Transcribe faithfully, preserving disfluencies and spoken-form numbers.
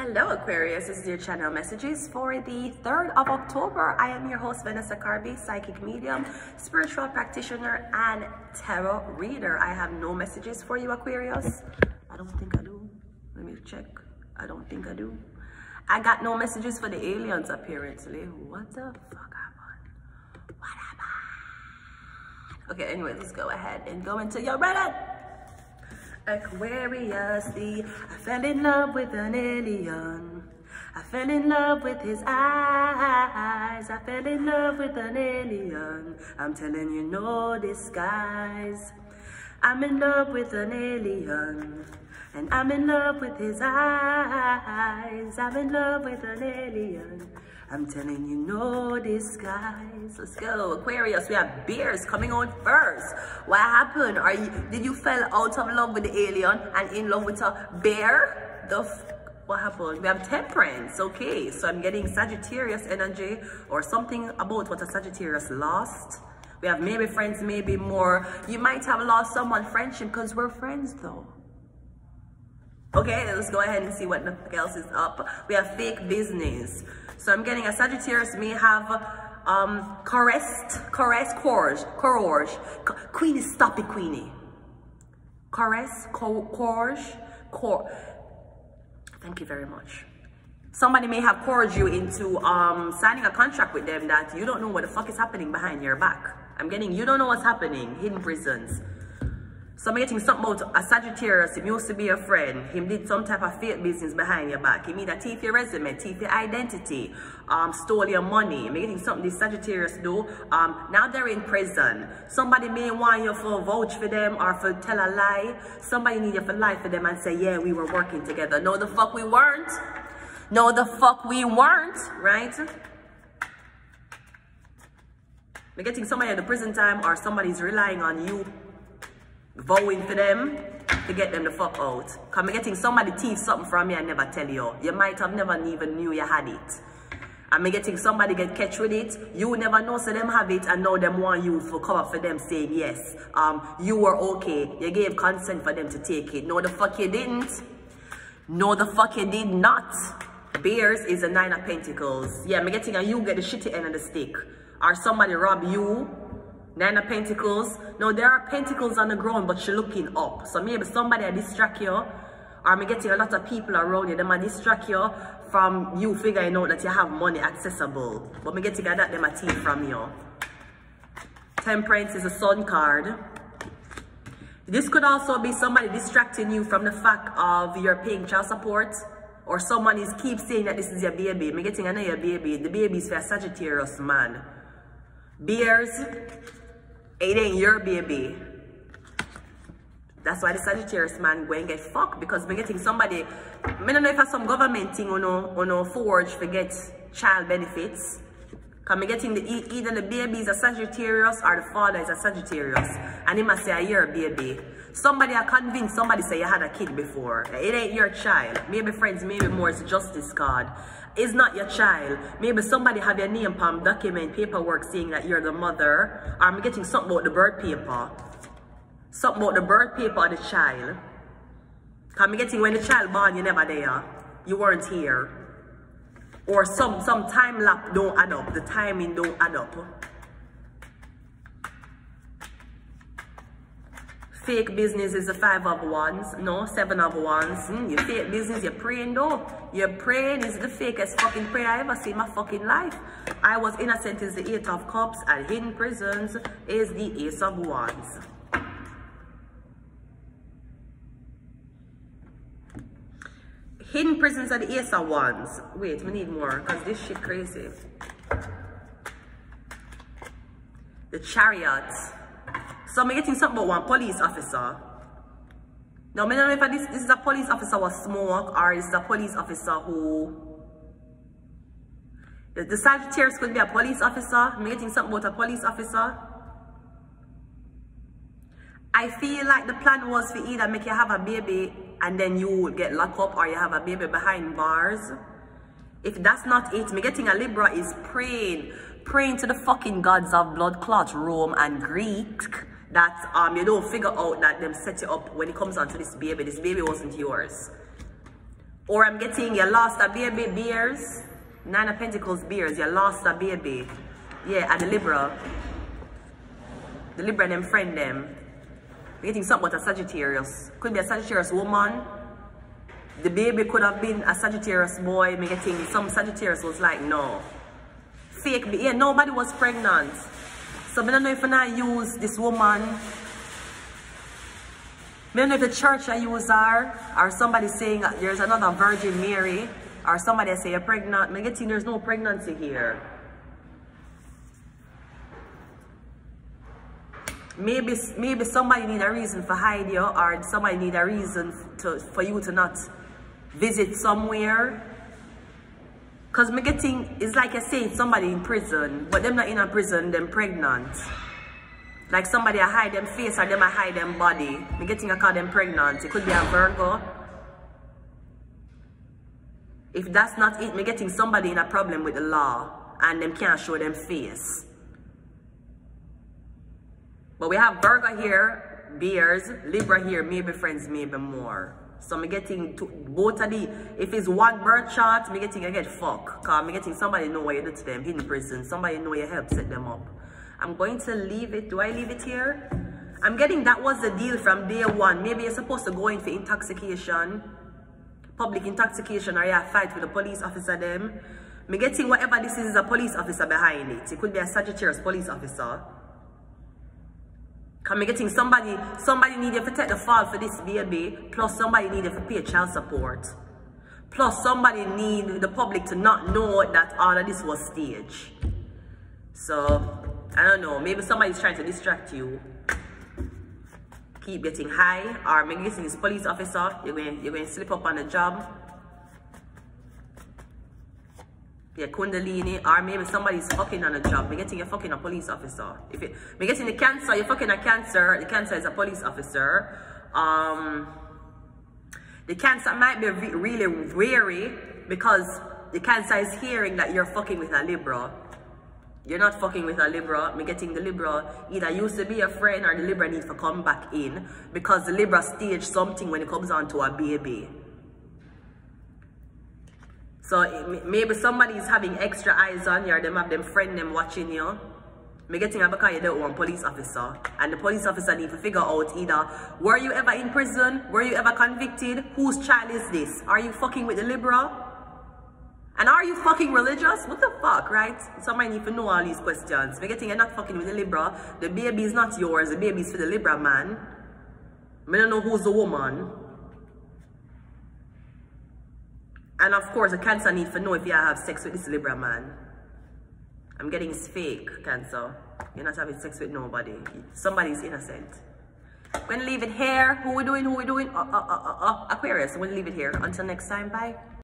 Hello Aquarius, this is your channel messages for the third of October. I am your host Vanessa Carby, psychic medium, spiritual practitioner and tarot reader. I have no messages for you Aquarius. I don't think I do. Let me check. I don't think I do. I got no messages for the aliens apparently. What the fuck happened? What happened? Okay, anyways, let's go ahead and go into your Reddit. Aquarius, the I fell in love with an alien. I fell in love with his eyes. I fell in love with an alien. I'm telling you, no disguise. I'm in love with an alien. And I'm in love with his eyes. I'm in love with an alien. I'm telling you, no disguise. Let's go, Aquarius. We have bears coming on first. What happened? Are you? Did you fell out of love with the alien and in love with a bear? The f what happened? We have temperance. Okay, so I'm getting Sagittarius energy or something about what a Sagittarius lost. We have maybe friends, maybe more. You might have lost someone friendship because we're friends though. Okay, let's go ahead and see what else is up. We have fake business. So I'm getting a Sagittarius may have um, caressed, caressed, courage, courage. Queenie, stop it, Queenie. Caress, courage, courage. Thank you very much. Somebody may have couraged you into um, signing a contract with them that you don't know what the fuck is happening behind your back. I'm getting, you don't know what's happening, hidden prisons. So I'm getting something about a Sagittarius. He used to be a friend. He did some type of fake business behind your back. He made a thief your resume, thief your identity, um, stole your money. I'm getting something this Sagittarius do. Um, now they're in prison. Somebody may want you for vouch for them or for tell a lie. Somebody need you for lie for them and say, yeah, we were working together. No, the fuck we weren't. No, the fuck we weren't, right? We're getting somebody at the prison time or somebody's relying on you vowing for them to get them the fuck out. Come getting somebody thief something from me and never tell you. You might have never even knew you had it. I'm getting somebody get catch with it. You never know, so them have it and now them want you for cover for them saying yes. Um, you were okay. You gave consent for them to take it. No, the fuck you didn't. No, the fuck you did not. Bears is a nine of pentacles. Yeah, I'm getting a you get the shitty end of the stick. Or somebody rob you. Nine of Pentacles. No, there are pentacles on the ground, but you're looking up. So maybe somebody will distract you. Or I'm getting a lot of people around you. They might distract you from you figuring out that you have money accessible. But I'm getting that they might take from you. Temperance is a sun card. This could also be somebody distracting you from the fact of you're paying child support. Or someone is keep saying that this is your baby. I'm getting another baby. The baby is for a Sagittarius man. Bears. It ain't your baby. That's why the Sagittarius man go and get fucked, because we're getting somebody. I don't know if it's some government thing or no, or no forge to get child benefits. Because I'm getting the, either the baby is a Sagittarius or the father is a Sagittarius. And he must say, you're a baby. Somebody I convinced somebody say you had a kid before. It ain't your child. Maybe friends, maybe more, it's justice card. It's not your child. Maybe somebody have your name palm document paperwork saying that you're the mother. Or I'm getting something about the birth paper. Something about the birth paper of the child. I'm getting when the child born, you never there. You weren't here. Or some some time lapse don't add up. The timing don't add up. Fake business is a five of wands. No, seven of wands. Mm, your fake business, you're praying though. Your praying is the fakest fucking prayer I ever seen in my fucking life. I was innocent is the eight of cups and hidden prisons is the ace of wands. Hidden prisons are the ace of wands. Wait, we need more because this shit crazy. The chariot. So I'm getting something about one police officer. Now, I don't know if I, this, this is a police officer who smoke or is a police officer who... The, the Sagittarius could be a police officer. I'm getting something about a police officer. I feel like the plan was for either make you have a baby and then you would get locked up or you have a baby behind bars. If that's not it, me getting a Libra is praying. Praying to the fucking gods of blood clot, Rome and Greek, that um you don't figure out that them set you up when it comes on to this baby. This baby wasn't yours. Or I'm getting you lost a baby bears. Nine of Pentacles bears. You lost a baby. Yeah, at the Libra. The Libra and them friend them. We're getting something about a Sagittarius. Could be a Sagittarius woman. The baby could have been a Sagittarius boy. Me getting some Sagittarius was like, no. Fake. Yeah, nobody was pregnant. So I don't know if I use this woman. I don't know if the church I use her. Or somebody saying there's another Virgin Mary. Or somebody say you're pregnant. Me getting there's no pregnancy here. Maybe, maybe somebody need a reason for hide you, or somebody need a reason to, for you to not visit somewhere. Because me getting, it's like I say, somebody in prison, but them not in a prison, them pregnant. Like somebody I hide them face or them I hide them body. Me getting I call them pregnant. It could be a Virgo. If that's not it, me getting somebody in a problem with the law and them can't show them face. But we have Virgo here, bears, Libra here, maybe friends, maybe more. So I'm getting to both of the, if it's one birth chart, I'm getting, I get fucked. Because I'm getting somebody know what you do to them in prison. Somebody know you help set them up. I'm going to leave it. Do I leave it here? I'm getting that was the deal from day one. Maybe you're supposed to go in for intoxication, public intoxication, or you have fight with the police officer them. I'm getting whatever this is, is a police officer behind it. It could be a Sagittarius police officer. I'm getting somebody, somebody needed to take the fall for this baby, plus somebody needed to pay child support. Plus somebody need the public to not know that all of this was staged. So, I don't know, maybe somebody's trying to distract you. Keep getting high, or maybe this is police officer, you're going, you're going to slip up on the job. Yeah, Kundalini, or maybe somebody's fucking on a job. We're getting a fucking a police officer. If it, we're getting the cancer, you're fucking a cancer. The cancer is a police officer. Um, the cancer might be re really wary because the cancer is hearing that you're fucking with a Libra. You're not fucking with a Libra. We're getting the Libra either used to be a friend or the Libra needs to come back in because the Libra staged something when it comes on to a baby. So maybe somebody is having extra eyes on you or them have them friend them watching you. Me getting a because you don't want police officer. And the police officer need to figure out either were you ever in prison? Were you ever convicted? Whose child is this? Are you fucking with the liberal? And are you fucking religious? What the fuck, right? Somebody need to know all these questions. Me getting you're not fucking with the liberal. The baby is not yours. The baby is for the liberal man. Me don't know who's the woman. And of course, the cancer need to know if you have sex with this Libra man. I'm getting it's fake, cancer. You're not having sex with nobody. Somebody's innocent. We're gonna leave it here. Who we doing? Who we doing? Uh, uh, uh, uh, Aquarius. We're gonna leave it here. Until next time, bye.